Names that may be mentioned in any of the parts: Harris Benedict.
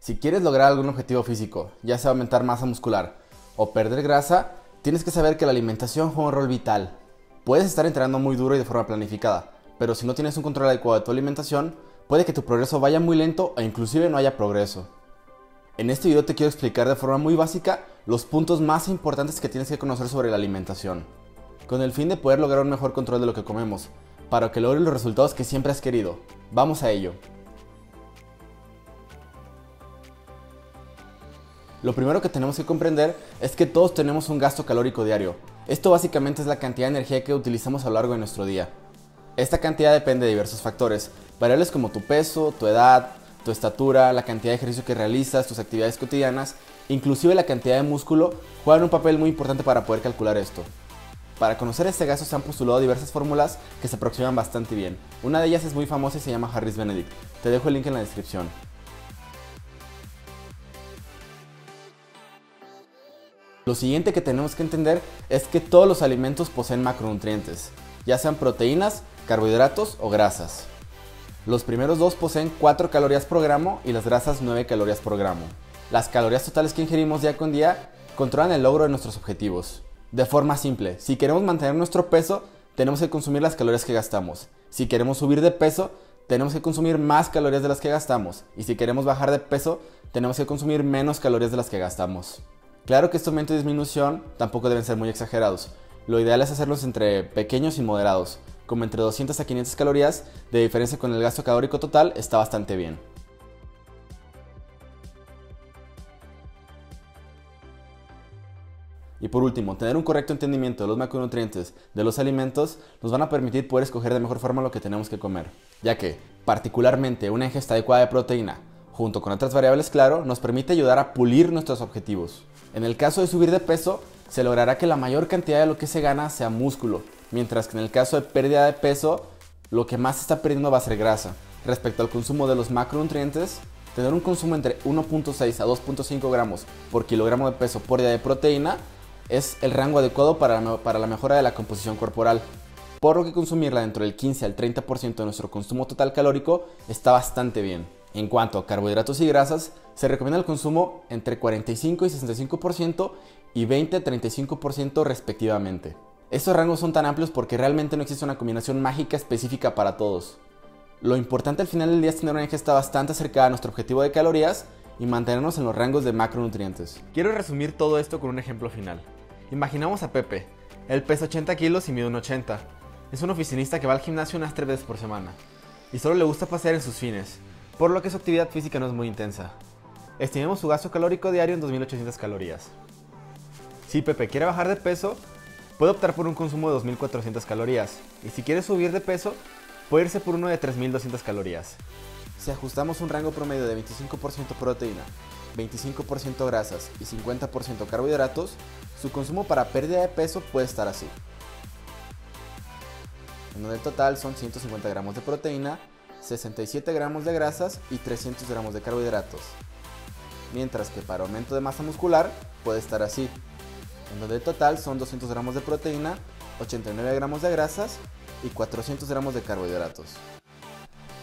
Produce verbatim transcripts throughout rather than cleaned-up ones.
Si quieres lograr algún objetivo físico, ya sea aumentar masa muscular o perder grasa, tienes que saber que la alimentación juega un rol vital. Puedes estar entrenando muy duro y de forma planificada, pero si no tienes un control adecuado de tu alimentación, puede que tu progreso vaya muy lento e inclusive no haya progreso. En este video te quiero explicar de forma muy básica los puntos más importantes que tienes que conocer sobre la alimentación, con el fin de poder lograr un mejor control de lo que comemos, para que logres los resultados que siempre has querido. Vamos a ello. Lo primero que tenemos que comprender es que todos tenemos un gasto calórico diario. Esto básicamente es la cantidad de energía que utilizamos a lo largo de nuestro día. Esta cantidad depende de diversos factores, variables como tu peso, tu edad, tu estatura, la cantidad de ejercicio que realizas, tus actividades cotidianas, inclusive la cantidad de músculo, juegan un papel muy importante para poder calcular esto. Para conocer este gasto se han postulado diversas fórmulas que se aproximan bastante bien. Una de ellas es muy famosa y se llama Harris Benedict. Te dejo el link en la descripción. Lo siguiente que tenemos que entender es que todos los alimentos poseen macronutrientes, ya sean proteínas, carbohidratos o grasas. Los primeros dos poseen cuatro calorías por gramo y las grasas nueve calorías por gramo. Las calorías totales que ingerimos día con día controlan el logro de nuestros objetivos. De forma simple, si queremos mantener nuestro peso, tenemos que consumir las calorías que gastamos. Si queremos subir de peso, tenemos que consumir más calorías de las que gastamos. Y si queremos bajar de peso, tenemos que consumir menos calorías de las que gastamos. Claro que estos aumentos y disminución tampoco deben ser muy exagerados. Lo ideal es hacerlos entre pequeños y moderados, como entre doscientas a quinientas calorías, de diferencia con el gasto calórico total está bastante bien. Y por último, tener un correcto entendimiento de los macronutrientes de los alimentos nos van a permitir poder escoger de mejor forma lo que tenemos que comer, ya que, particularmente, una ingesta adecuada de proteína, junto con otras variables, claro, nos permite ayudar a pulir nuestros objetivos. En el caso de subir de peso, se logrará que la mayor cantidad de lo que se gana sea músculo, mientras que en el caso de pérdida de peso, lo que más se está perdiendo va a ser grasa. Respecto al consumo de los macronutrientes, tener un consumo entre uno punto seis a dos punto cinco gramos por kilogramo de peso por día de proteína es el rango adecuado para la, para la mejora de la composición corporal, por lo que consumirla dentro del quince al treinta por ciento de nuestro consumo total calórico está bastante bien. En cuanto a carbohidratos y grasas, se recomienda el consumo entre cuarenta y cinco y sesenta y cinco por ciento y veinte a treinta y cinco por ciento respectivamente. Estos rangos son tan amplios porque realmente no existe una combinación mágica específica para todos. Lo importante al final del día es tener una ingesta bastante cercana a nuestro objetivo de calorías y mantenernos en los rangos de macronutrientes. Quiero resumir todo esto con un ejemplo final. Imaginamos a Pepe. Él pesa ochenta kilos y mide uno ochenta. Es un oficinista que va al gimnasio unas tres veces por semana y solo le gusta pasear en sus fines, por lo que su actividad física no es muy intensa. Estimemos su gasto calórico diario en dos mil ochocientas calorías. Si Pepe quiere bajar de peso, puede optar por un consumo de dos mil cuatrocientas calorías, y si quiere subir de peso, puede irse por uno de tres mil doscientas calorías. Si ajustamos un rango promedio de veinticinco por ciento proteína, veinticinco por ciento grasas y cincuenta por ciento carbohidratos, su consumo para pérdida de peso puede estar así, en donde el total son ciento cincuenta gramos de proteína, sesenta y siete gramos de grasas y trescientos gramos de carbohidratos. Mientras que para aumento de masa muscular puede estar así, en donde el total son doscientos gramos de proteína, ochenta y nueve gramos de grasas y cuatrocientos gramos de carbohidratos.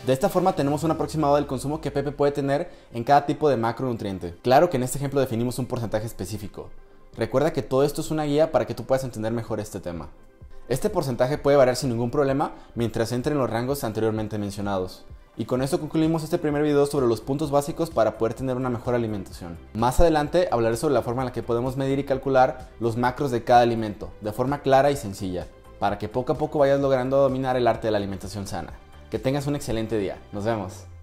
De esta forma tenemos un aproximado del consumo que Pepe puede tener en cada tipo de macronutriente. Claro que en este ejemplo definimos un porcentaje específico. Recuerda que todo esto es una guía para que tú puedas entender mejor este tema. Este porcentaje puede variar sin ningún problema mientras entre en los rangos anteriormente mencionados. Y con esto concluimos este primer video sobre los puntos básicos para poder tener una mejor alimentación. Más adelante hablaré sobre la forma en la que podemos medir y calcular los macros de cada alimento, de forma clara y sencilla, para que poco a poco vayas logrando dominar el arte de la alimentación sana. Que tengas un excelente día. Nos vemos.